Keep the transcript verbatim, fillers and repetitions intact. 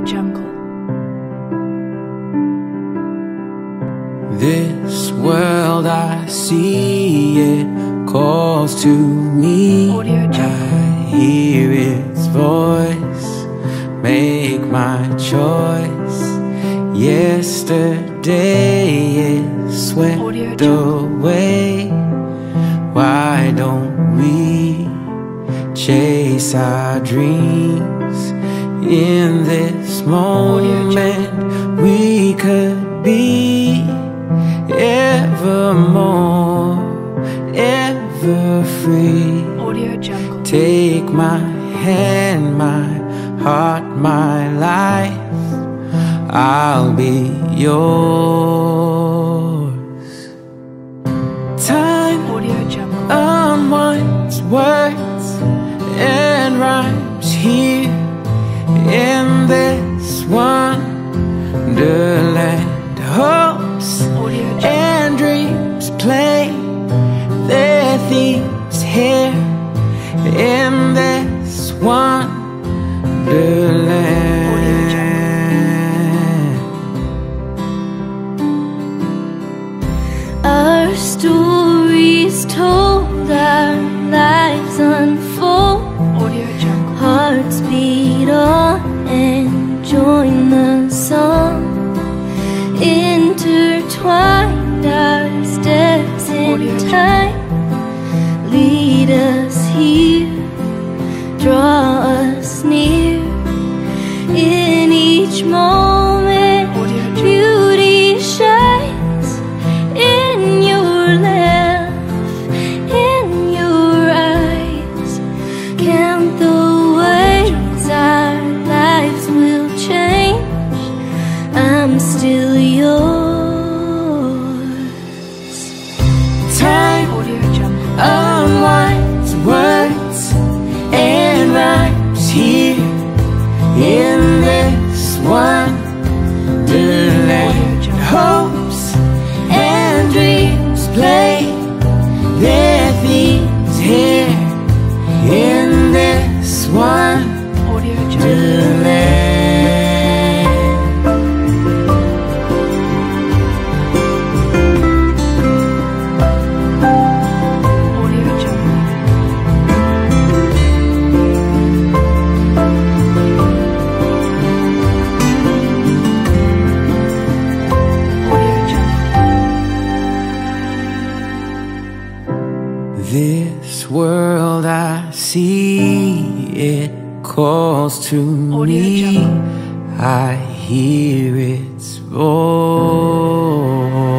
secret jungle. This world I see, it calls to me. I hear its voice, make my choice. Yesterday it swept away. Why don't we chase our dreams? In this moment we could be evermore, ever free. Take my hand, my heart, my life, I'll be yours. Time unwinds words and rhymes here in this wonderland. Hopes and dreams play their themes here in this wonderland. Our stories told, our lives unfold. Hearts beat on and join the song. Intertwined our steps in time. Lead us here, draw us near. In each moment beauty shines. In your laugh, in your eyes, count the I'm still yours. Time unwinds words and rhymes here in this wonderland. Hopes and dreams play their themes here in this wonderland. This world I see, it calls to me. I hear its voice.